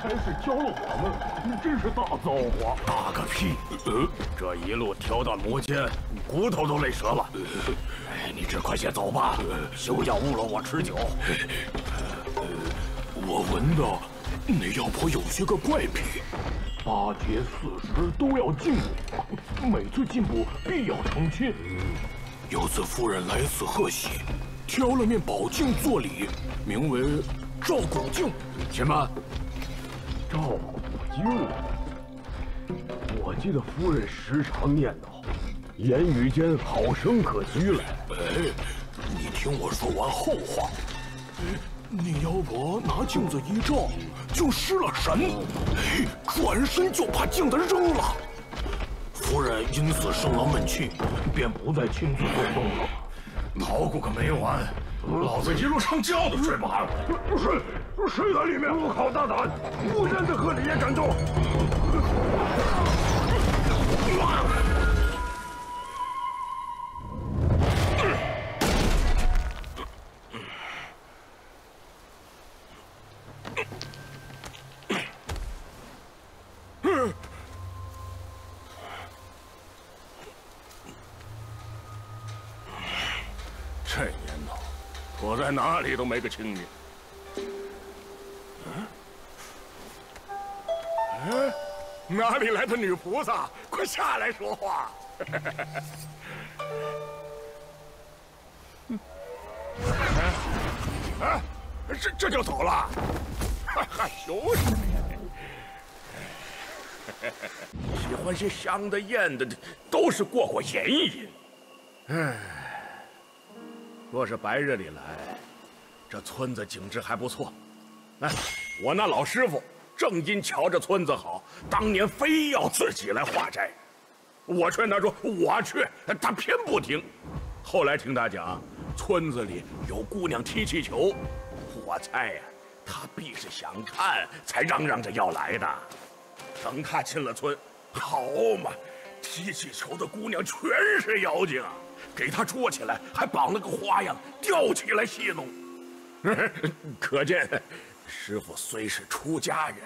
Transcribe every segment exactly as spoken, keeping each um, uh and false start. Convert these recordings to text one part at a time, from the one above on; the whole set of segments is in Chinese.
全是教了我们，你真是大造化！大个屁！呃、这一路挑担磨尖，骨头都累折了。哎，你这快些走吧，休想误了我持久。呃、我闻到那药婆有些个怪癖，八节四十都要进补，每次进补必要成亲。有次夫人来此贺喜，挑了面宝镜做礼，名为照古镜。 且慢，照古镜。我记得夫人时常念叨，言语间好生可居来。哎，你听我说完后话。哎，那妖婆拿镜子一照，就失了神，哎，转身就把镜子扔了。夫人因此生了闷气，便不再亲自做梦了。捣鼓个没完。 老子一路上觉都睡不好，谁谁在里面？我好大胆，不认得和你也敢动！这年头。 我在哪里都没个清明。嗯，哪里来的女菩萨？快下来说话！啊，这这就走了？哈哈，有你！喜欢些香的艳的，都是过过眼瘾。哎。 若是白日里来，这村子景致还不错。哎，我那老师傅正因瞧着村子好，当年非要自己来化斋。我劝他说我去，他偏不听。后来听他讲，村子里有姑娘踢气球，我猜呀、啊，他必是想看，才嚷嚷着要来的。等他进了村，好嘛，踢气球的姑娘全是妖精。 给他捉起来，还绑了个花样，吊起来戏弄。可见，师傅虽是出家人，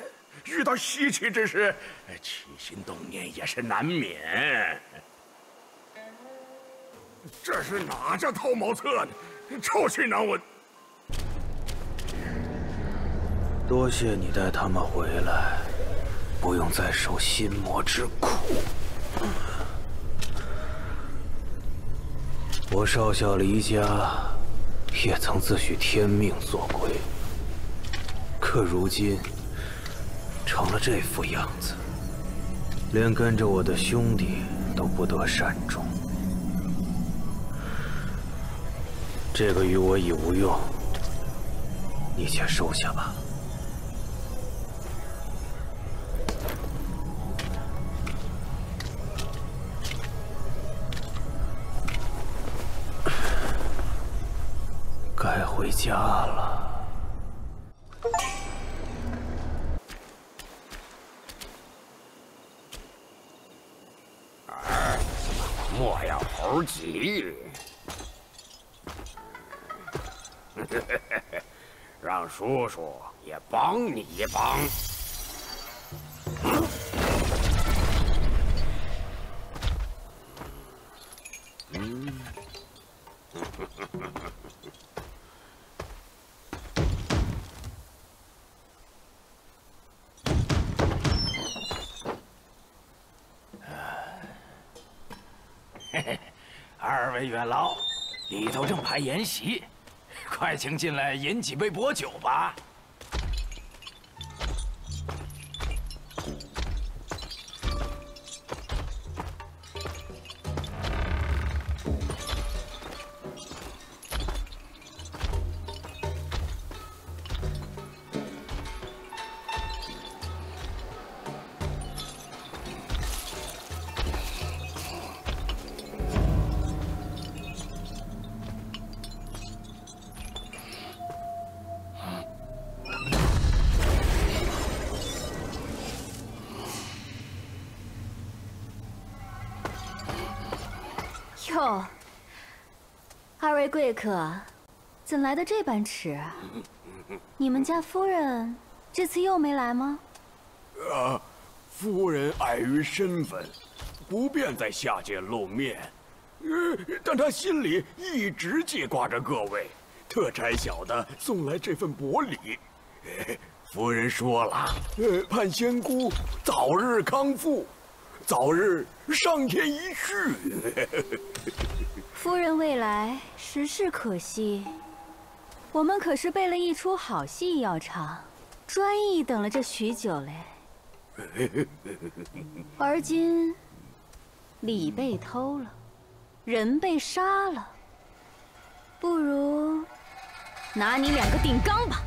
遇到稀奇之事，起心动念也是难免。这是哪家偷茅厕呢？臭气难闻！多谢你带他们回来，不用再受心魔之苦。 我少小离家，也曾自诩天命所归，可如今成了这副样子，连跟着我的兄弟都不得善终。这个于我已无用，你且收下吧。该回家了。哎，莫要猴急，让叔叔也帮你一帮。嗯。二位远劳，里头正排筵席，快请进来饮几杯薄酒吧。哟，二位贵客，怎来的这般迟啊？你们家夫人这次又没来吗？呃，夫人碍于身份，不便在下界露面。呃，但她心里一直记挂着各位，特差小的送来这份薄礼。哎，夫人说了，呃，盼仙姑早日康复，早日上天一叙。夫人未来实是可惜，我们可是备了一出好戏要唱，专意等了这许久嘞。而今礼被偷了，人被杀了，不如拿你两个顶缸吧。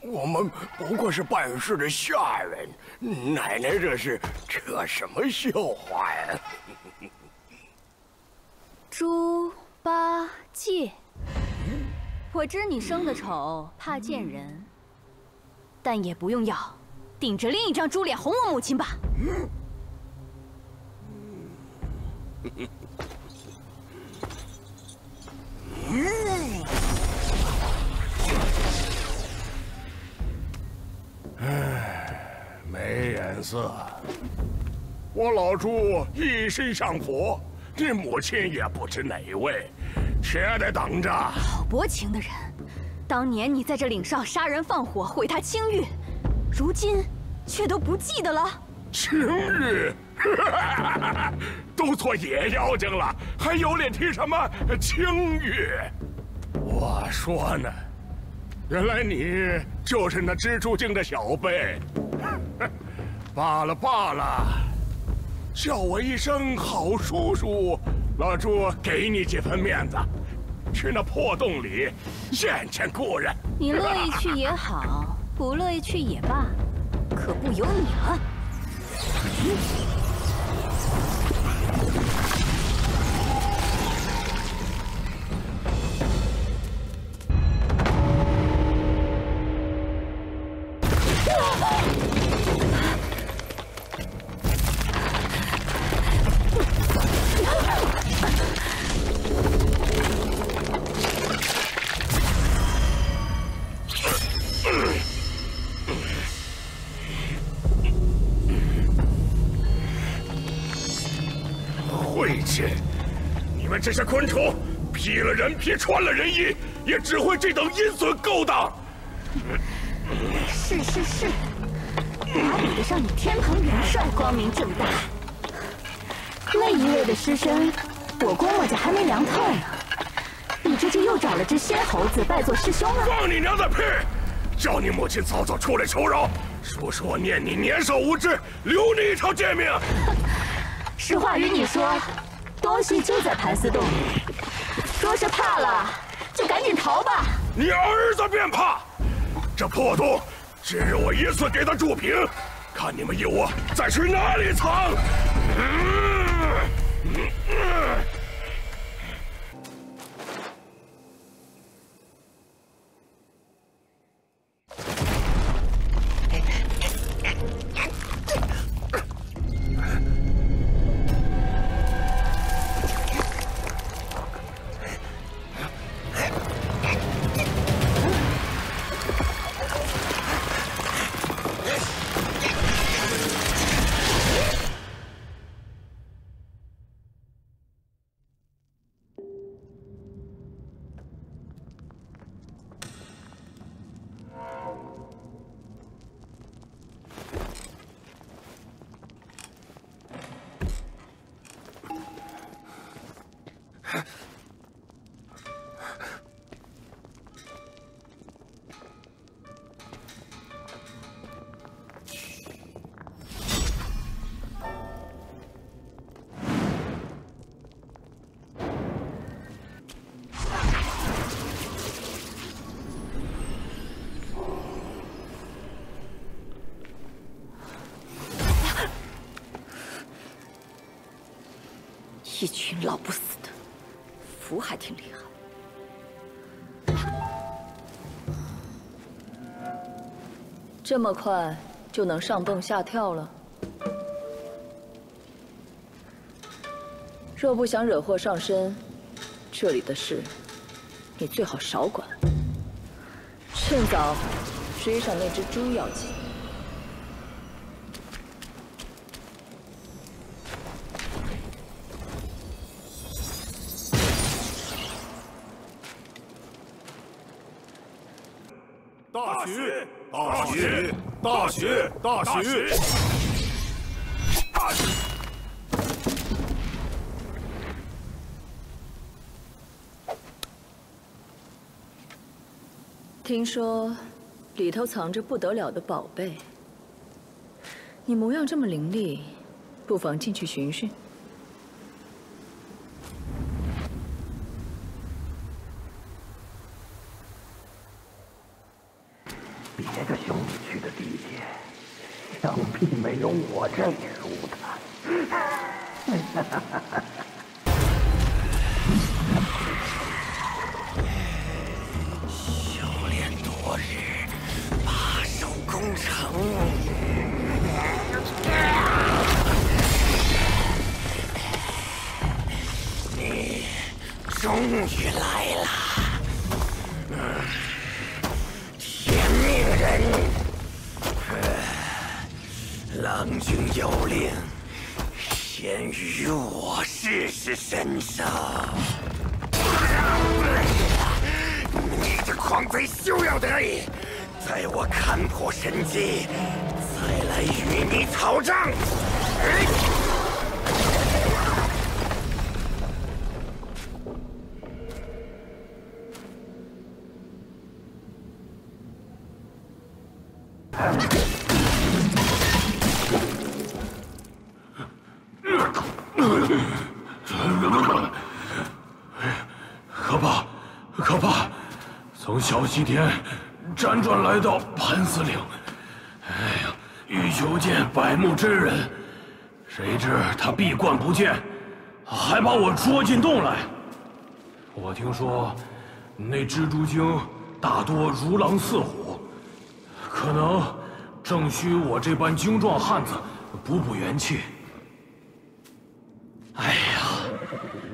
我们不过是办事的下人，奶奶这是扯什么笑话呀？ 猪八戒，我知你生的丑，怕见人，但也不用要，顶着另一张猪脸哄我母亲吧。唉，没眼色，我老猪一心上佛。 这母亲也不知哪位，且得等着。好薄情的人，当年你在这岭上杀人放火，毁他清誉，如今却都不记得了。清誉，都做野妖精了，还有脸提什么清誉？我说呢，原来你就是那蜘蛛精的小辈。罢了罢了。 叫我一声好叔叔，老朱给你几分面子，去那破洞里见见故人。你乐意去也好，不乐意去也罢，可不由你了。啊 这些昆虫劈了人皮，穿了人衣，也只会这等阴损勾当。是是是，哪比得上你天蓬元帅光明正大？那一位的尸身，我估摸着还没凉透呢。你这就又找了只仙猴子拜做师兄了？放你娘的屁！叫你母亲早早出来求饶，叔叔我念你年少无知，留你一条贱命。实话与你说。 东西就在盘丝洞里，若是怕了，就赶紧逃吧。你儿子便怕，这破洞只是我一次给他筑平，看你们一窝再去哪里藏。嗯嗯嗯 一群老不死的，符还挺厉害。 这么快就能上蹦下跳了？若不想惹祸上身，这里的事你最好少管。趁早追上那只猪要紧。 大雪！大雪！大雪！大雪！大雪！听说里头藏着不得了的宝贝，你模样这么伶俐，不妨进去寻寻。 你这个兄弟去的地点，想必没有我这一舒坦。修炼多日，把守攻城。你终于来了。 人，郎君有令，先与我试试身手。你这狂贼休要得意，待我看破神机，再来与你讨账。可怕，可怕！从小西天辗转来到盘丝岭，哎呀，欲求见百目真人，谁知他闭关不见，还把我捉进洞来。我听说，那蜘蛛精大多如狼似虎。 可能正需我这般精壮汉子补补元气。哎呀，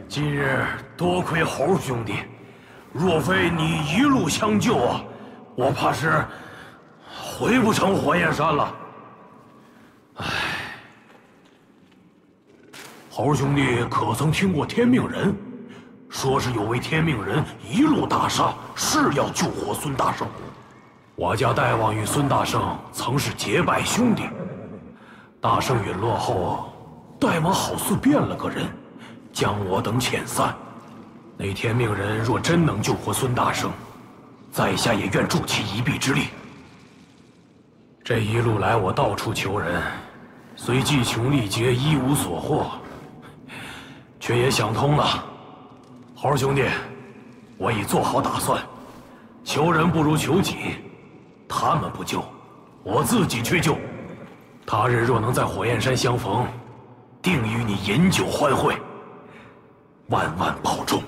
今日多亏猴兄弟，若非你一路相救啊，我怕是回不成火焰山了。哎，猴兄弟可曾听过天命人？说是有位天命人一路大杀，誓要救活孙大圣。 我家大王与孙大圣曾是结拜兄弟，大圣陨落后，大王好似变了个人，将我等遣散。那天命人若真能救活孙大圣，在下也愿助其一臂之力。这一路来，我到处求人，虽技穷力竭，一无所获，却也想通了。猴兄弟，我已做好打算，求人不如求己。 他们不救，我自己去救。他日若能在火焰山相逢，定与你饮酒欢会。万万保重。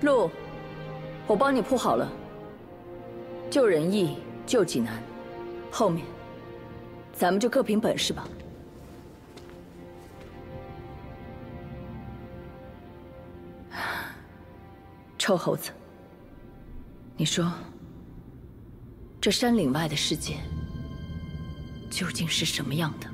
路，我帮你铺好了。救人易，救己难。后面，咱们就各凭本事吧。臭猴子，你说，这山岭外的世界究竟是什么样的？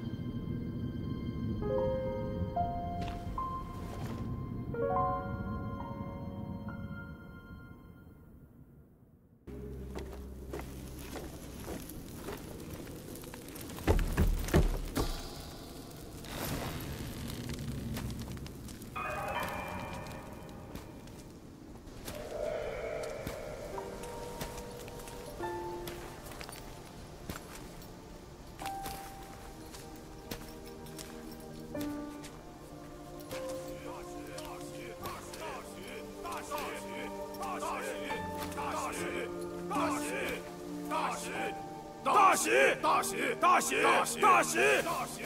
大喜！大喜！大喜！大喜！大喜！大喜！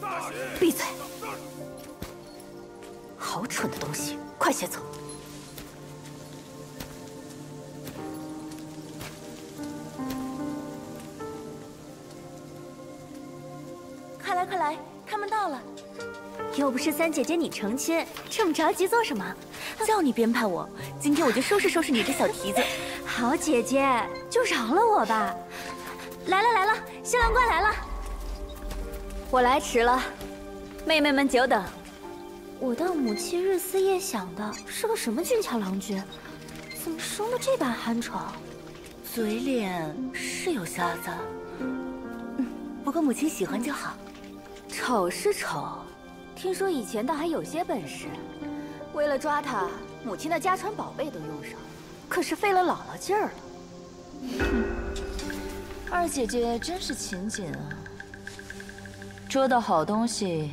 大喜！闭嘴！好蠢的东西，快些走！快来快来，他们到了！又不是三姐姐你成亲，这么着急做什么？叫你编排我，今天我就收拾收拾你这小蹄子。 好姐姐，就饶了我吧！来了来了，新郎官来了。我来迟了，妹妹们久等。我当母亲日思夜想的是个什么俊俏郎君，怎么生得这般憨丑？嘴脸是有瞎子，嗯，不过母亲喜欢就好。丑是丑，听说以前倒还有些本事。为了抓他，母亲的家传宝贝都用上。 可是费了姥姥劲儿了，嗯，二姐姐真是勤俭啊！捉到好东西，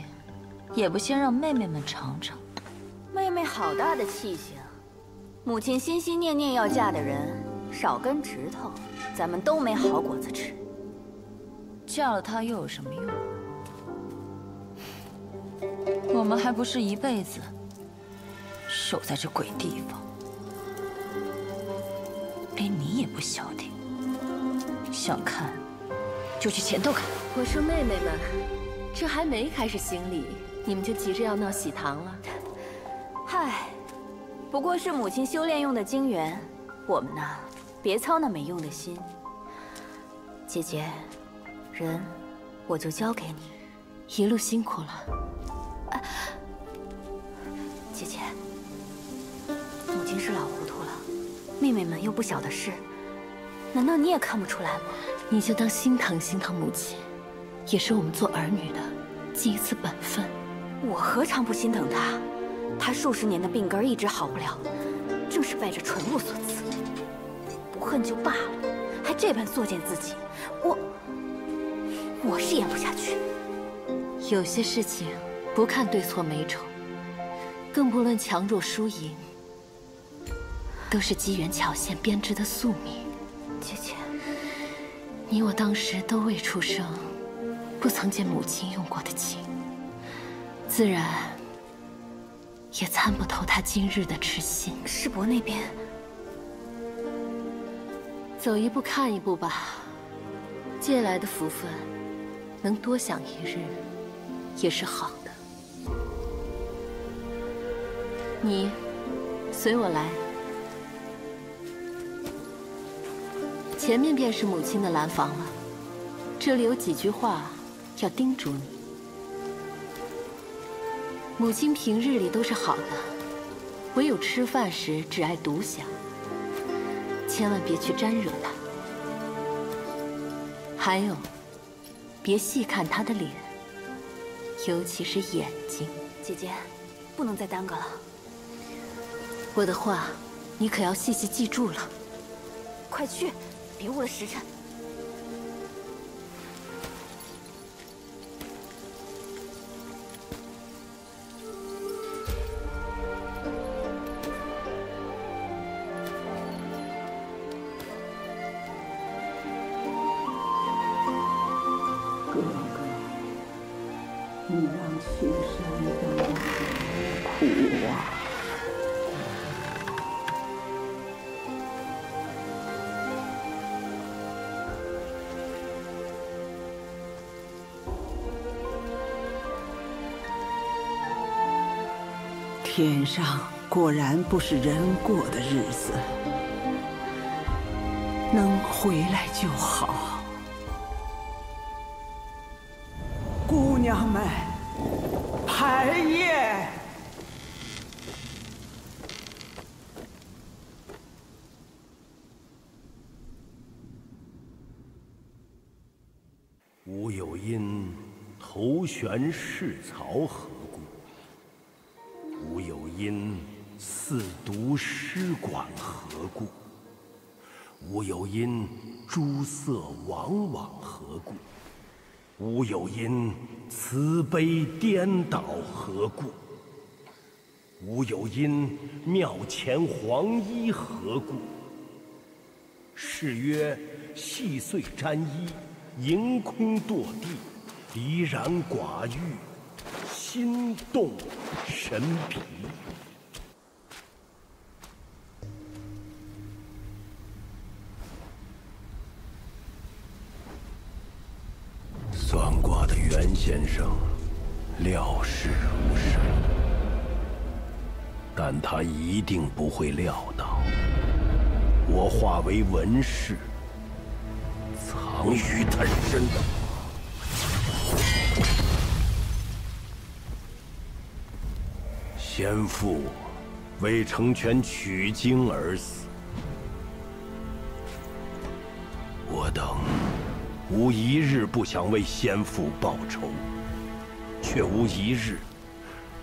也不先让妹妹们尝尝。妹妹好大的气性！母亲心心念念要嫁的人，少根指头，咱们都没好果子吃。嫁了他又有什么用？我们还不是一辈子守在这鬼地方。 哎，你也不消停，想看就去前头看。我说妹妹们，这还没开始行礼，你们就急着要闹喜糖了？嗨，不过是母亲修炼用的精元，我们呢，别操那没用的心。姐姐，人我就交给你，一路辛苦了。啊、姐姐，母亲是老糊涂。 妹妹们又不小的事，难道你也看不出来吗？你就当心疼心疼母亲，也是我们做儿女的尽一次本分。我何尝不心疼她？她数十年的病根一直好不了，正是拜着纯木所赐。不恨就罢了，还这般作践自己，我我是演不下去。有些事情不看对错美丑，更不论强弱输赢。 都是机缘巧现编织的宿命，姐姐，你我当时都未出生，不曾见母亲用过的情，自然也参不透她今日的痴心。世伯那边，走一步看一步吧，借来的福分，能多享一日，也是好的。你，随我来。 前面便是母亲的兰房了，这里有几句话要叮嘱你。母亲平日里都是好的，唯有吃饭时只爱独享，千万别去沾惹她。还有，别细看她的脸，尤其是眼睛。姐姐，不能再耽搁了。我的话，你可要细细记住了。快去！ 别误了时辰。哥哥，你让雪山的苦啊！ 天上果然不是人过的日子，能回来就好。姑娘们，排宴。吾有因头悬世曹河。 吾有因四读诗馆何故？吾有因诸色往往何故？吾有因慈悲颠倒何故？吾有因庙前黄衣何故？是曰细碎沾衣，盈空堕地，离然寡欲，心动神疲。算卦的袁先生料事如神，但他一定不会料到，我化为文士。 藏于他身的。先父为成全取经而死，我等无一日不想为先父报仇，却无一日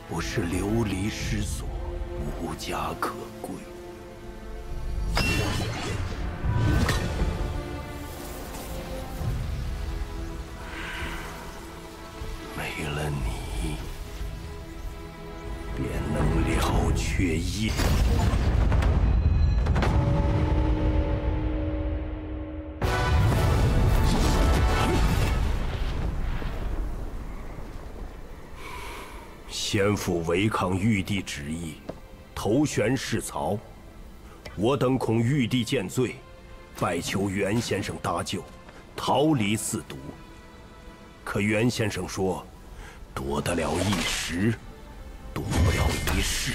不是流离失所、无家可归。 为了你，便能了却业。先父违抗玉帝旨意，投悬是曹，我等恐玉帝见罪，拜求袁先生搭救，逃离四毒。可袁先生说。 躲得了一时，躲不了一世。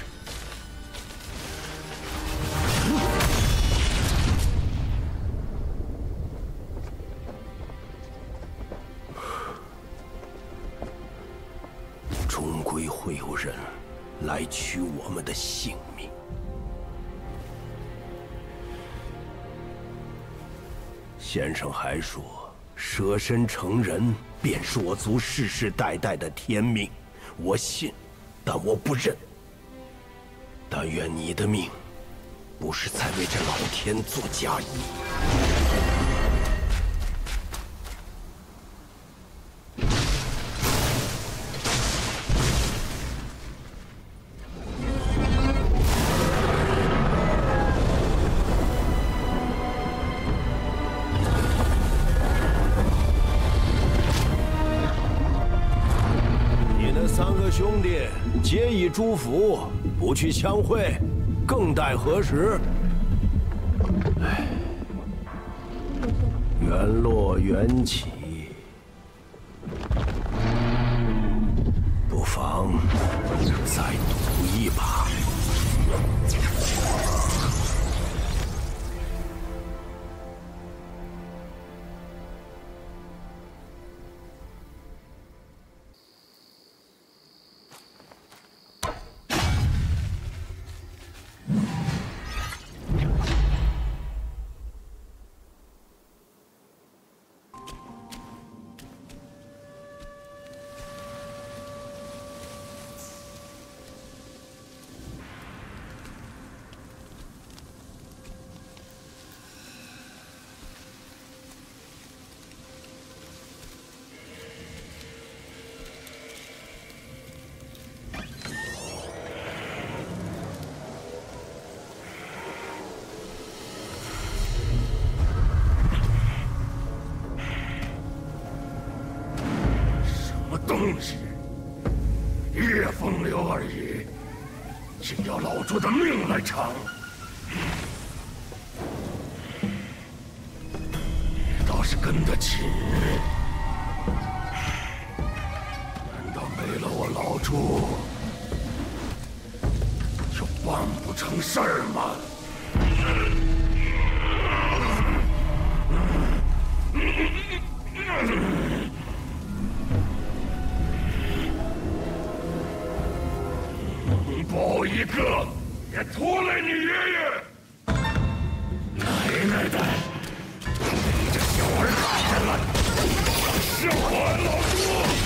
终归会有人来取我们的性命。先生还说，舍身成人。 便是我族世世代代的天命，我信，但我不认。但愿你的命，不是在为这老天做嫁衣。诸福不去相会，更待何时？唉，缘落缘起，不妨再赌一把。我的命来偿，你倒是跟得起！难道没了我老朱，就办不成事儿吗？ 保一个，也拖累你爷爷！奶奶的，你这小儿太了，是我老朱。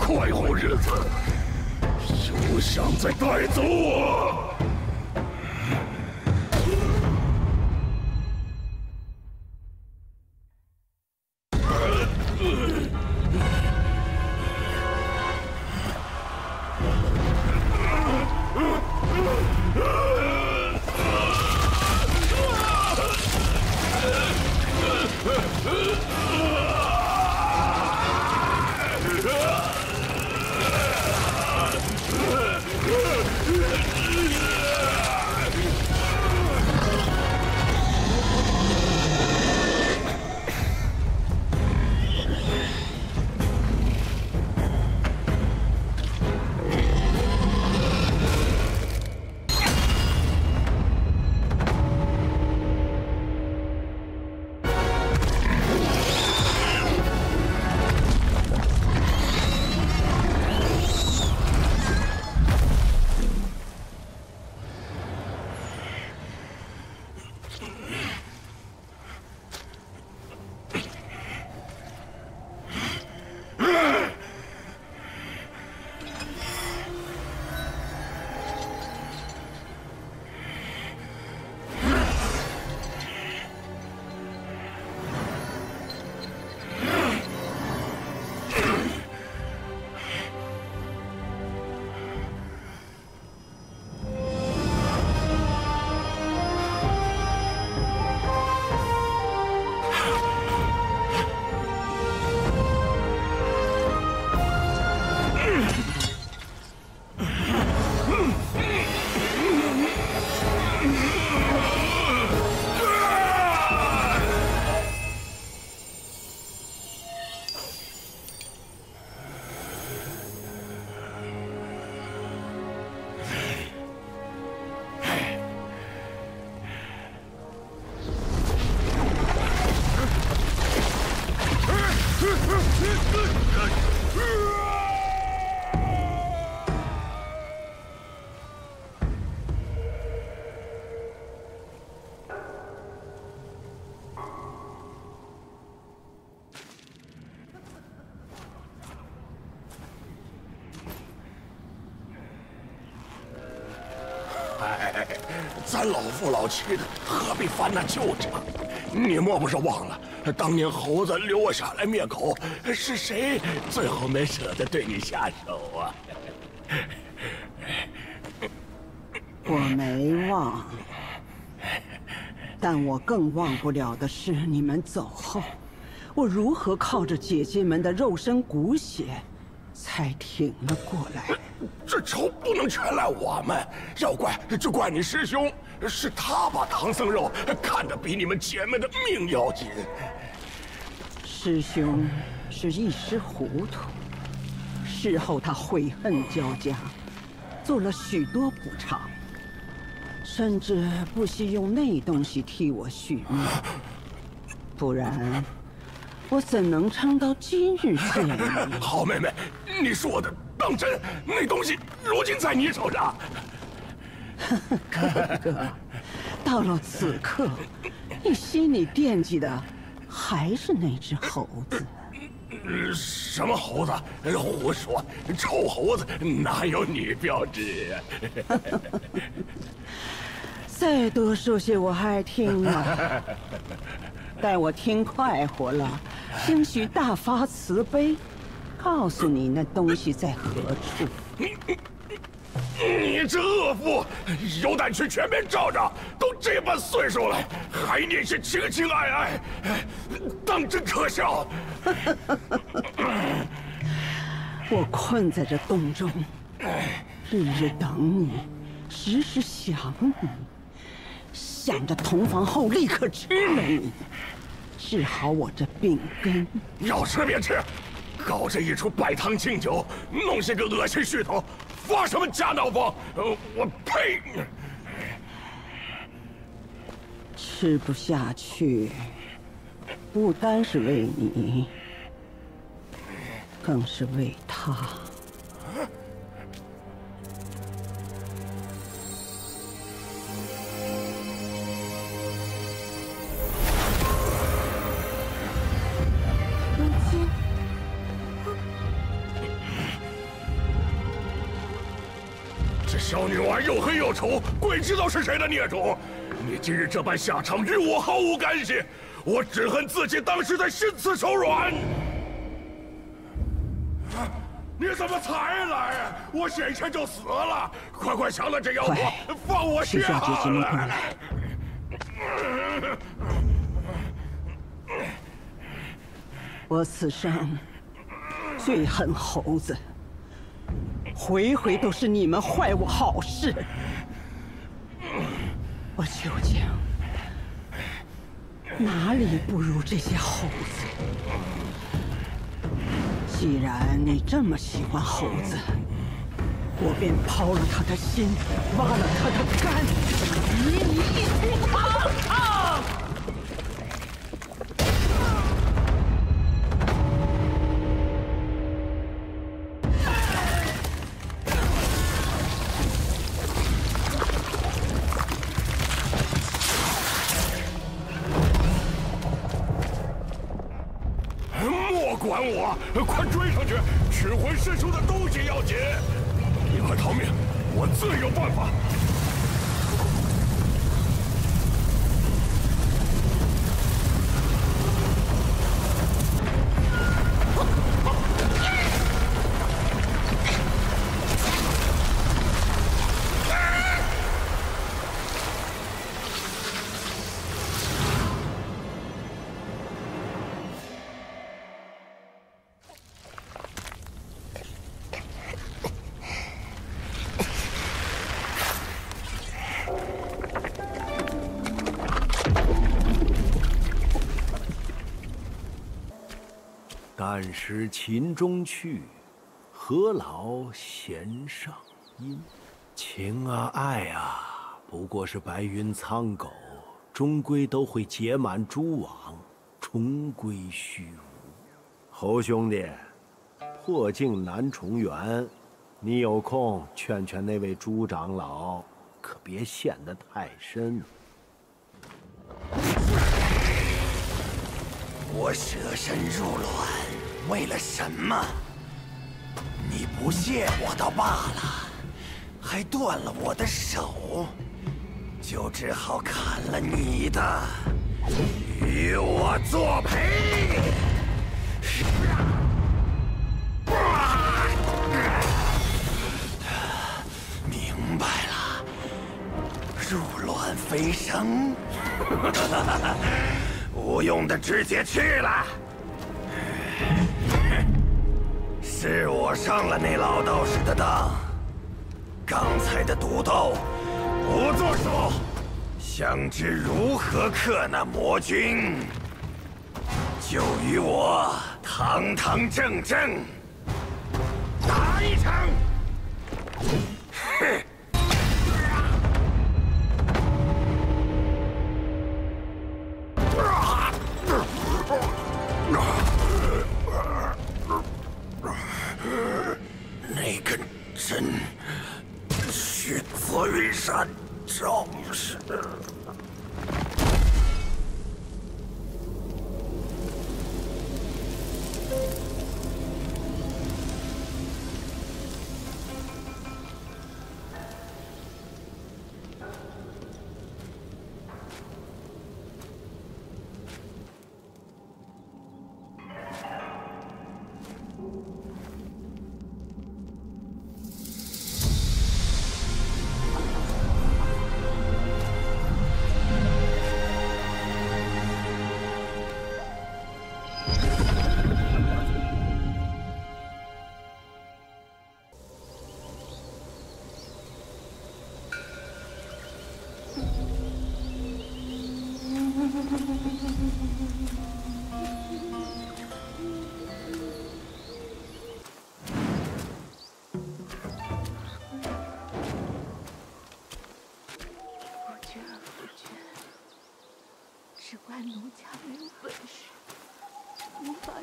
快活日子，休想再带走我！咱老夫老妻的，何必翻那旧账？你莫不是忘了，当年猴子留我下来灭口，是谁最后没舍得对你下手啊？我没忘，但我更忘不了的是，你们走后，我如何靠着姐姐们的肉身骨血，才挺了过来。 这仇不能全赖我们，要怪就怪你师兄，是他把唐僧肉看得比你们姐妹的命要紧。师兄是一时糊涂，事后他悔恨交加，做了许多补偿，甚至不惜用那东西替我续命，不然我怎能撑到今日这样？好妹妹，你说的。 当真，那东西如今在你手上。哥哥，到了此刻，你心里惦记的还是那只猴子。什么猴子？胡说！臭猴子哪有你标志啊？再多说些我爱听啊！待我听快活了，兴许大发慈悲。 告诉你那东西在何处？你你这恶妇，有胆去全面罩着！都这般岁数了，还念些情情爱爱，当真可笑！我困在这洞中，日日等你，时时想你，想着同房后立刻吃了你，治好我这病根。要吃别吃，搞这一出摆汤敬酒，弄些个恶心噱头。 发什么家闹风！我呸！吃不下去，不单是为你，更是为他。母亲。 小女娃又黑又丑，鬼知道是谁的孽种！你今日这般下场，与我毫无干系。我只恨自己当时在心慈手软。啊、你怎么才来？我眼前就死了！快快降了这妖魔，放我下来！我此生最恨猴子。 回回都是你们坏我好事，我究竟哪里不如这些猴子？既然你这么喜欢猴子，我便抛了他的心，挖了他的肝，与你一起扛啊！ 管我！快追上去！取回师叔的东西要紧！你快逃命，我自有办法。 但识秦中去，何劳弦上音？情啊爱啊，不过是白云苍狗，终归都会结满蛛网，重归虚无。侯兄弟，破镜难重圆，你有空劝劝那位朱长老，可别陷得太深。我舍身入卵。 为了什么？你不谢我倒罢了，还断了我的手，就只好砍了你的，与我作陪。 入卵飞升，无用的直接去了。 是我上了那老道士的当，刚才的赌斗不作数，想知如何克那魔君，就与我堂堂正正打一场。哼！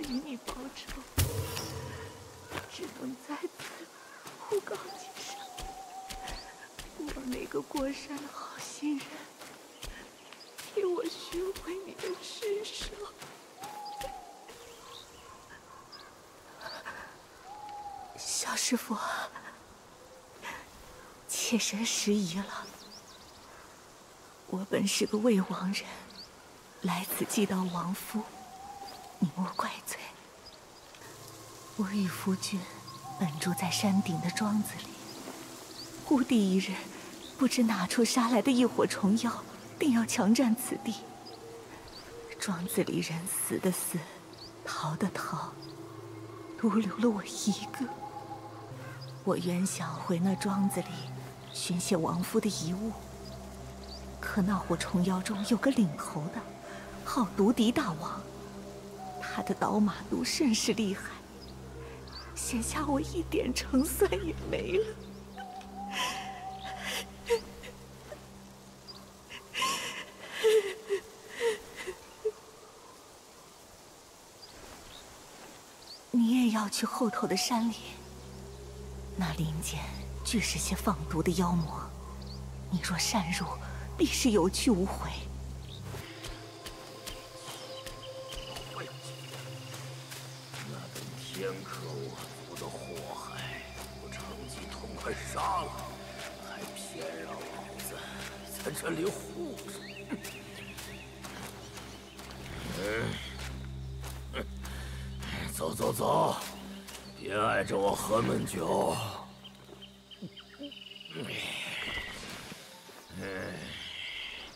与你报仇，只能在此互告今生。我那个过山好心人，替我寻回你的尸首。 小师傅，妾身失仪了。我本是个未亡人，来此祭悼亡夫，你莫怪罪。我与夫君本住在山顶的庄子里，忽地一日，不知哪处杀来的一伙虫妖，定要强占此地。庄子里人死的死，逃的逃，独留了我一个。 我原想回那庄子里寻些亡夫的遗物，可那伙虫妖中有个领头的，号毒敌大王，他的刀马毒甚是厉害，眼下我一点胜算也没了。你也要去后头的山里？ 那林间俱是些放毒的妖魔，你若擅入，必是有去无回。那等天克我族的祸害，不成即痛快杀了，还偏让老子在这里护着。嗯，走走走。 别碍着我喝闷酒。哎，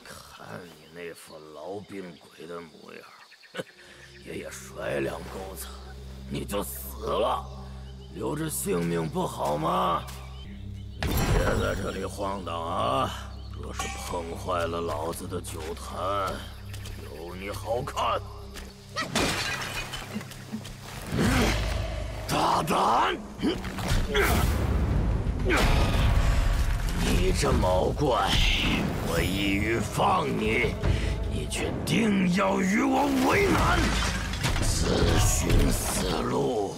看你那副痨病鬼的模样，爷爷甩两钩子，你就死了，留着性命不好吗？别在这里晃荡啊！若是碰坏了老子的酒坛，有你好看！ 大胆！你这毛怪，我一于放你，你却定要与我为难，自寻死路。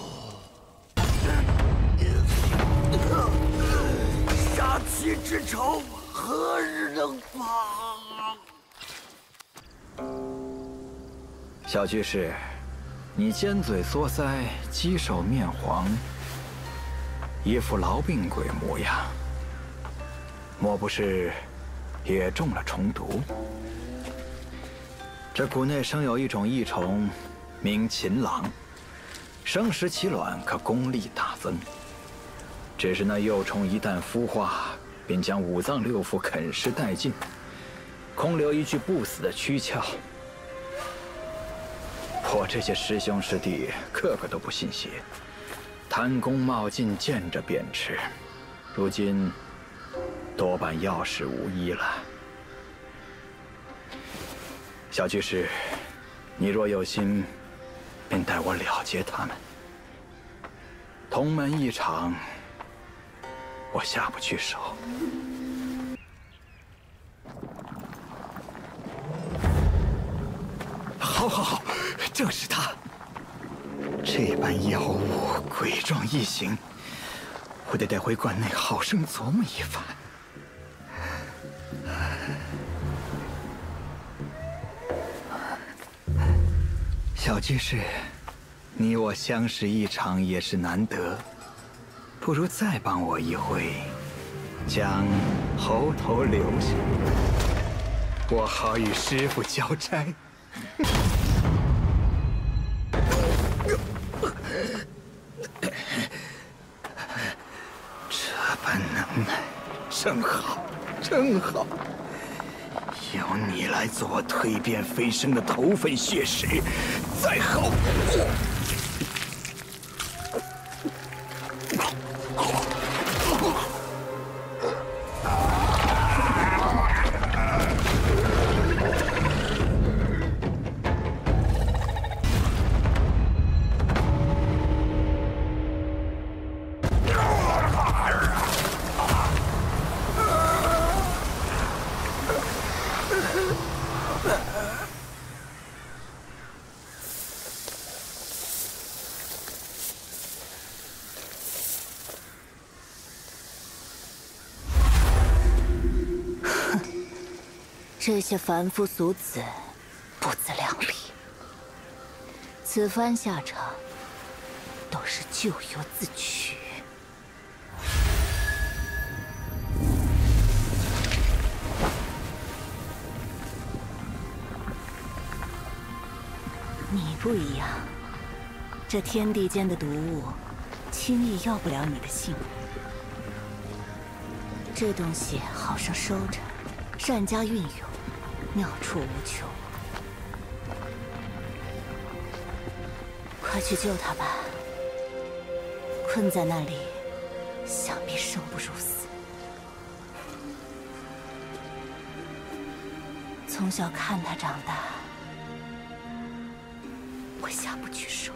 杀妻之仇，何日能报？小居士。 你尖嘴缩腮，鸡首面黄，一副痨病鬼模样。莫不是也中了虫毒？这谷内生有一种异虫，名琴狼，生食其卵，可功力大增。只是那幼虫一旦孵化，便将五脏六腑啃食殆尽，空留一具不死的躯壳。 我这些师兄师弟个个都不信邪，贪功冒进，见着便吃。如今多半药石无医了。小居士，你若有心，便带我了结他们。同门一场，我下不去手。 好，好，好，正是他。这般妖物诡状异形，我得带回观内好生琢磨一番。小居士，你我相识一场也是难得，不如再帮我一回，将猴头留下，我好与师傅交差。 这般能耐，正好，正好，由你来做我蜕变飞升的头粉血食，再后。这些凡夫俗子不自量力，此番下场都是咎由自取。你不一样，这天地间的毒物，轻易要不了你的性命。 这东西好生收着，善加运用，妙处无穷。快去救他吧！困在那里，想必生不如死。从小看他长大，我下不去手。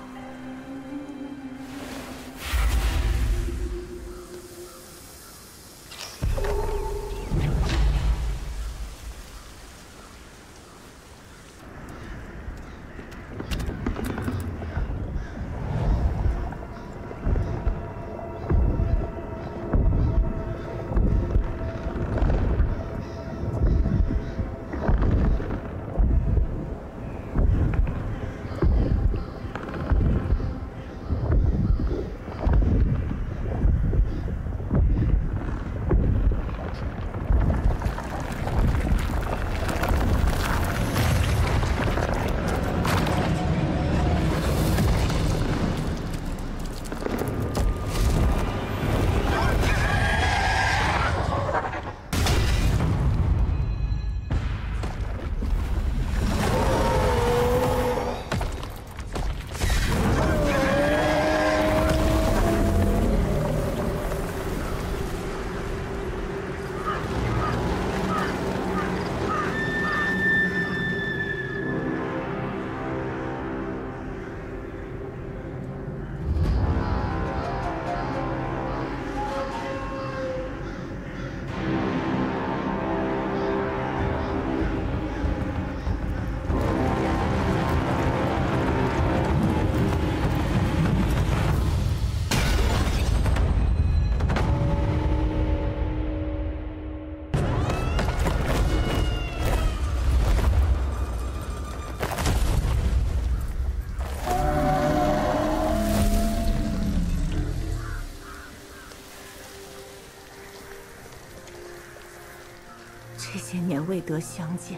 这些年未得相见，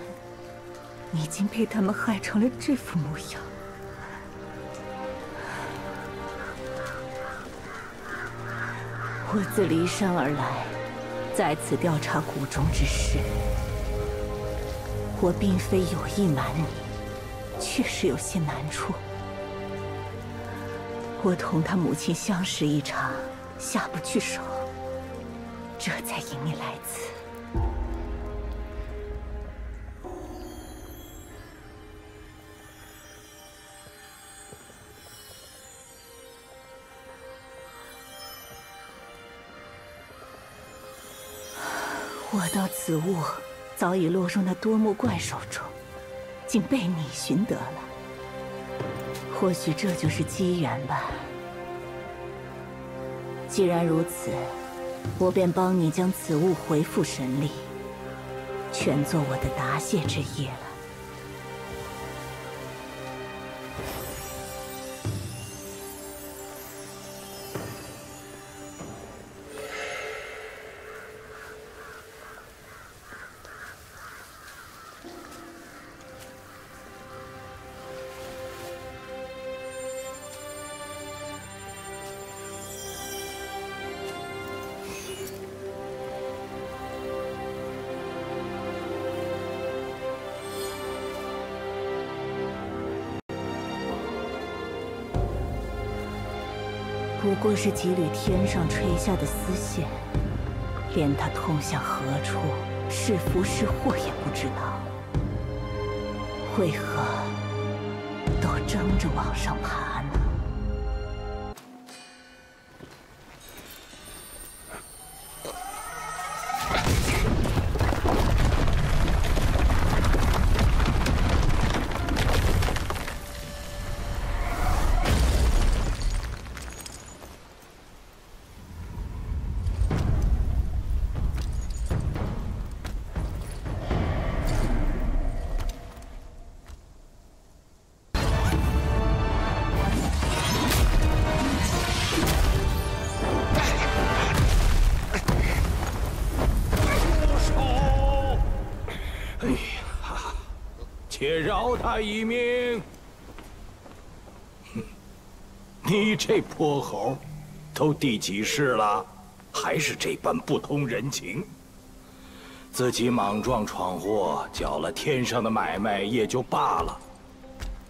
你已经被他们害成了这副模样。我自骊山而来，在此调查谷中之事，我并非有意瞒你，确实有些难处。我同他母亲相识一场，下不去手，这才引你来此。 我道此物早已落入那多目怪手中，竟被你寻得了。或许这就是机缘吧。既然如此，我便帮你将此物回复神力，全做我的答谢之意了。 不过是几缕天上垂下的丝线，连它通向何处，是福是祸也不知道。为何都争着往上爬呢？饶他一命。你这泼猴，都第几世了，还是这般不通人情。自己莽撞闯祸，搅了天上的买卖也就罢了，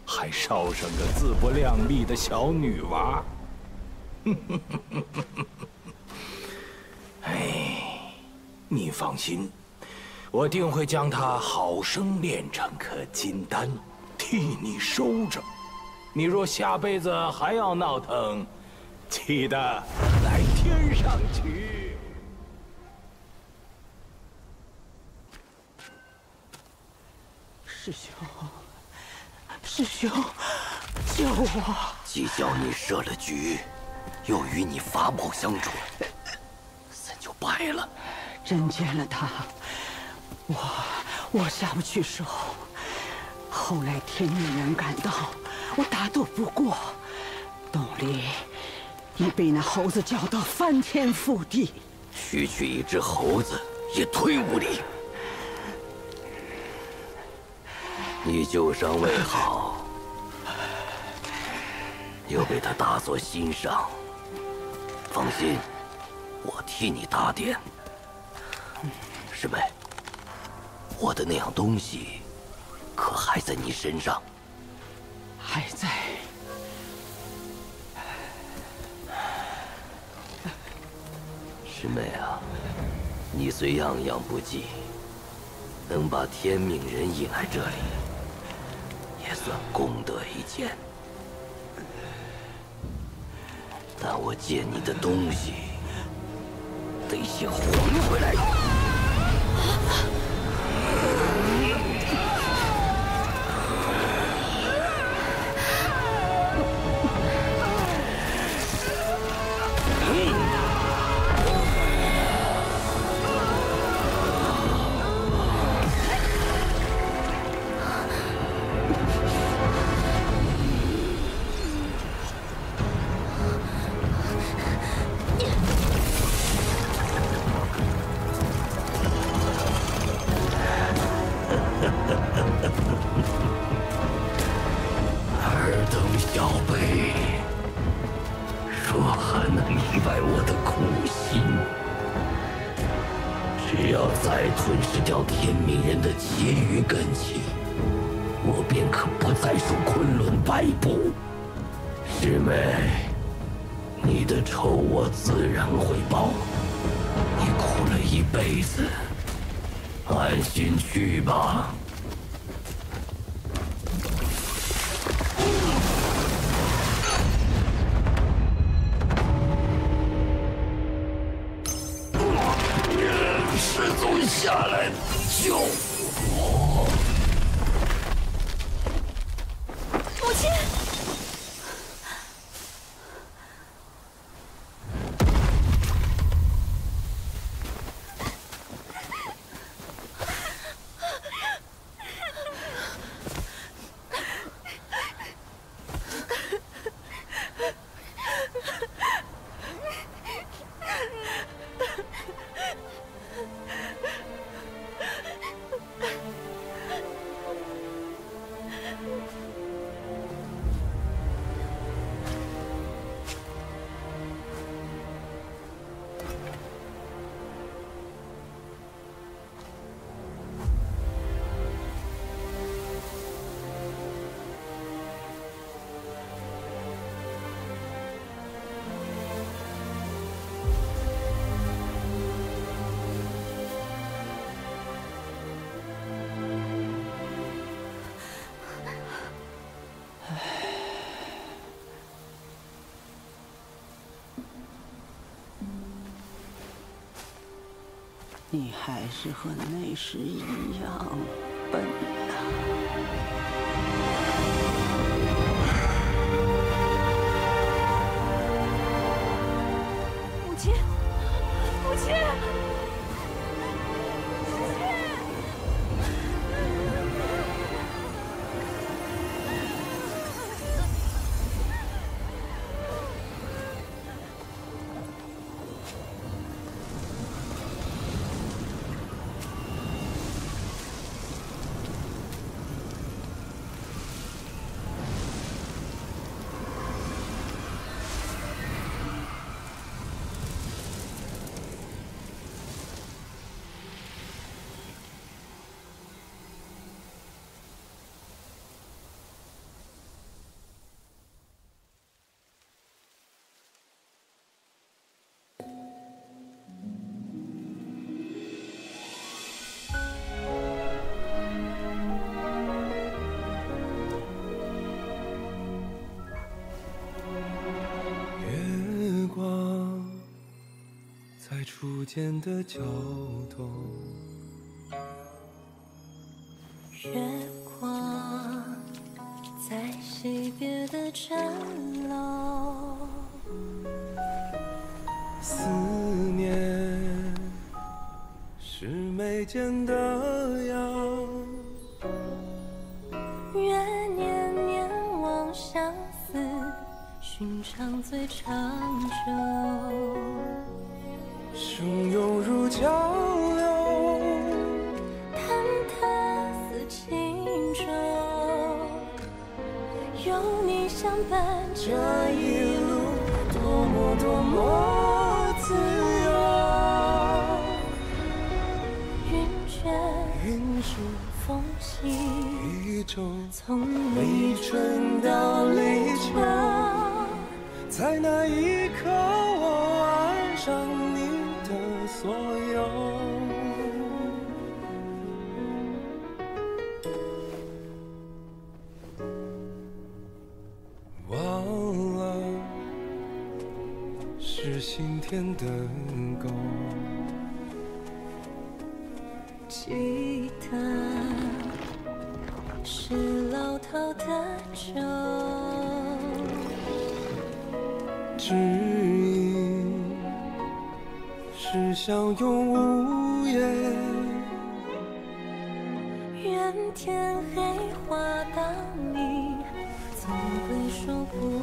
还捎上个自不量力的小女娃。哎，你放心。 我定会将它好生炼成颗金丹，替你收着。你若下辈子还要闹腾，记得来天上取。师兄，师兄，救我！既叫你设了局，又与你法宝相助，怎就败了？真见了他。 我我下不去手，后来天命人赶到，我打斗不过，董黎已被那猴子搅到翻天覆地。区区一只猴子也忒无礼！你旧伤未好，又被他打作新伤。放心，我替你打点。师妹。 我的那样东西，可还在你身上？还在。师妹啊，你虽样样不济，能把天命人引来这里，也算功德一件。但我借你的东西，得先还回来。啊 去吧。 你还是和那时一样笨呐！母亲，母亲，母亲！在初见的交动，月光在惜别的城楼，思念是眉间的痒，月年年望相思，寻常最长久。 汹涌如潮流，忐忑似轻舟。有你相伴，这一路多么多么自由。云卷云舒，风起雨骤，从立春到立秋，在那一刻，我爱上你。 所有，忘了是心田的狗，记得是老套的酒，只因。 是相拥无言，愿天黑花到你，总归说不够。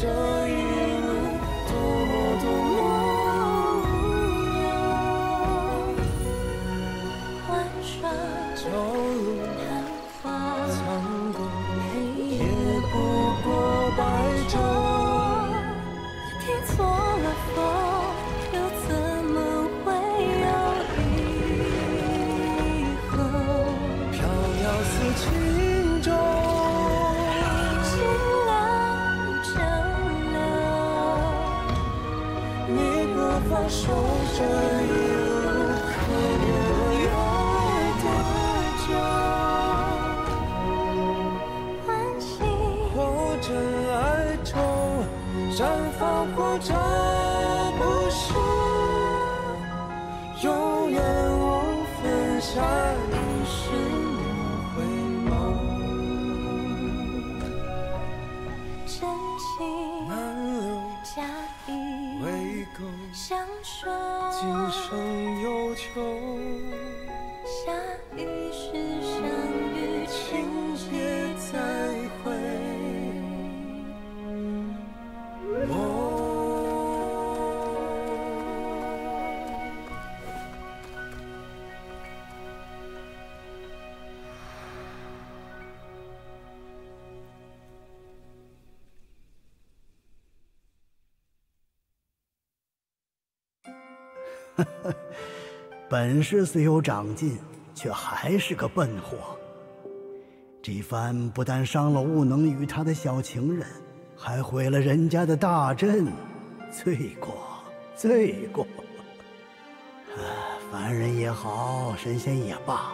这一路多么多么无忧，玩耍、朝露、探花、苍狗，也不过白昼。听错了风，又怎么会有以后？飘摇似轻舟。 放手，这一路可我有多久？欢喜或者哀愁，绽放或者不是，永远无分夏与时莫回眸。真情难留，假意。 未够相守，今生有求。夏雨时相遇，情节再会。本事虽有长进，却还是个笨货。这番不但伤了悟能与他的小情人，还毁了人家的大阵，罪过，罪过！啊，凡人也好，神仙也罢，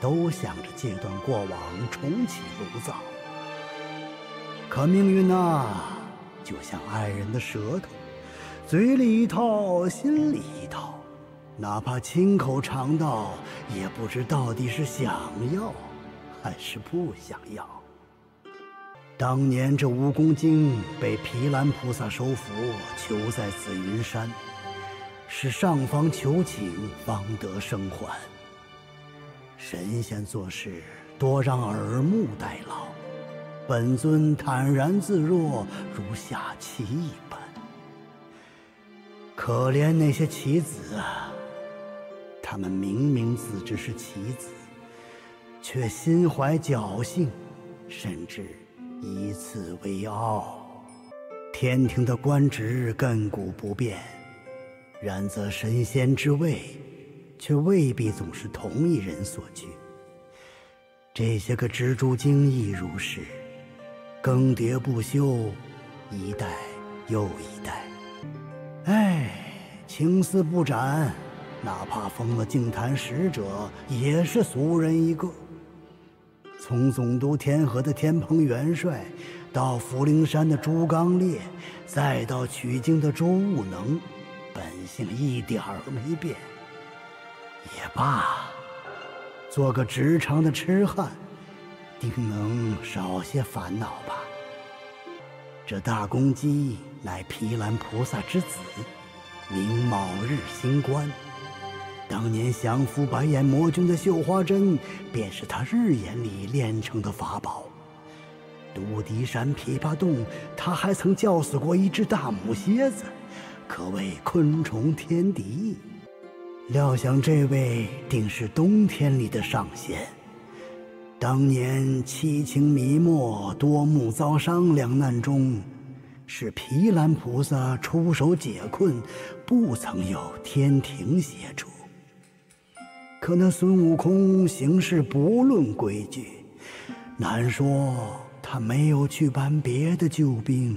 都想着戒断过往，重启炉灶。可命运呐、啊，就像爱人的舌头，嘴里一套，心里一套。 哪怕亲口尝到，也不知到底是想要，还是不想要。当年这蜈蚣精被毗蓝菩萨收服，囚在紫云山，是上方求请方得生还。神仙做事多让耳目代劳，本尊坦然自若，如下棋一般。可怜那些棋子啊！ 他们明明自知是棋子，却心怀侥幸，甚至以此为傲。天庭的官职亘古不变，然则神仙之位，却未必总是同一人所居。这些个蜘蛛精亦如是，更迭不休，一代又一代。哎，情丝不展，哪怕封了净坛使者，也是俗人一个。 从总督天河的天蓬元帅，到福陵山的朱刚烈，再到取经的周悟能，本性一点儿没变。也罢，做个直肠的痴汉，定能少些烦恼吧。这大公鸡乃毗蓝菩萨之子，名卯日星官。 当年降服白眼魔君的绣花针，便是他日眼里练成的法宝。独笛山琵琶洞，他还曾吊死过一只大母蝎子，可谓昆虫天敌。料想这位定是冬天里的上仙。当年七情迷惑、多目遭伤两难中，是毗蓝菩萨出手解困，不曾有天庭协助。 可那孙悟空行事不论规矩，难说他没有去搬别的救兵。